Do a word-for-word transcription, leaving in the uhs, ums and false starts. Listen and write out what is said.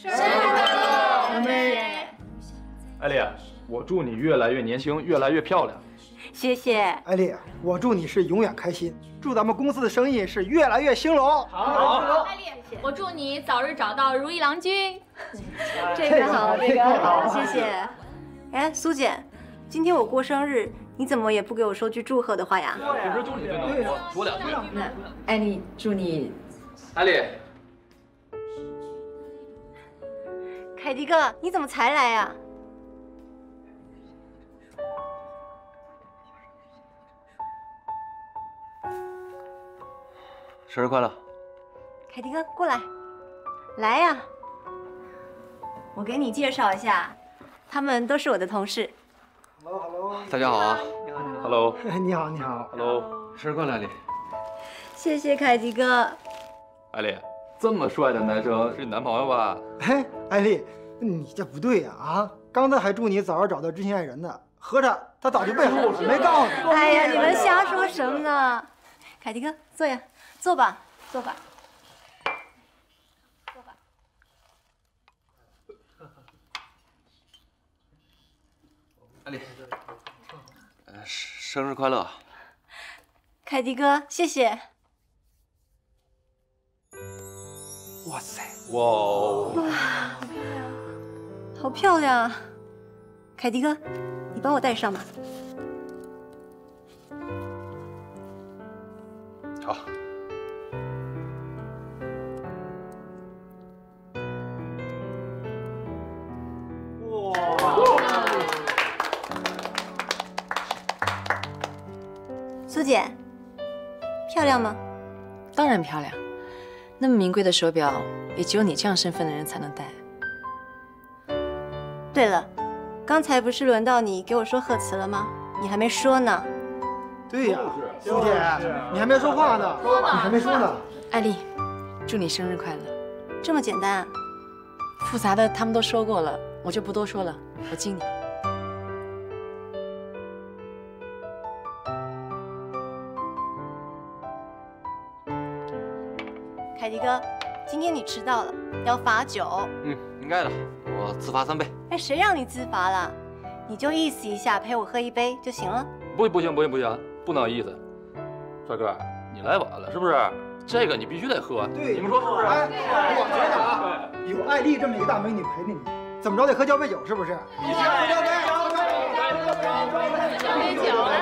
生日快乐，杨梅！艾丽，我祝你越来越年轻，越来越漂亮。谢谢。艾丽，我祝你是永远开心，祝咱们公司的生意是越来越兴隆。好，艾丽，我祝你早日找到如意郎君。这个好，这个好，谢谢。哎，苏姐，今天我过生日。 你怎么也不给我说句祝贺的话呀？平时就你最能说，说两句。那艾丽祝你，艾丽，凯迪哥，你怎么才来呀？生日快乐，凯迪哥，过来，来呀，我给你介绍一下，他们都是我的同事。 Hello， 大家好啊！你好，你好。Hello， 你好，你好。Hello， 生日快乐，艾丽！谢谢凯迪哥。艾丽，这么帅的男生是你男朋友吧？哎，艾丽，你这不对呀！啊，刚才还祝你早日找到知心爱人呢，合着他早就被我了，没告诉你。哎呀，你们瞎说什么呢？凯迪哥，坐呀，坐吧，坐吧，坐吧。 艾丽，呃，生日快乐，凯迪哥，谢谢。哇塞，哇哦，哇，好漂亮，好漂亮啊！凯迪哥，你帮我戴上吧。好。哇。 苏姐，漂亮吗？当然漂亮，那么名贵的手表，也只有你这样身份的人才能戴。对了，刚才不是轮到你给我说贺词了吗？你还没说呢。对呀，苏姐，你还没说话呢，你还没说呢。艾丽，祝你生日快乐。这么简单啊？复杂的他们都说过了，我就不多说了。我敬你。 凯迪哥，今天你迟到了，要罚酒。嗯，应该的，我自罚三杯。哎，谁让你自罚了？你就意思一下，陪我喝一杯就行了。不，不行，不行，不行，不能有意思。帅哥，你来晚了是不是？这个你必须得喝。对，你们说是不是？哎，我觉得啊，有艾丽这么一个大美女陪着你，怎么着得喝交杯酒是不是？你先喝交杯，交杯，交杯，交杯，交杯酒。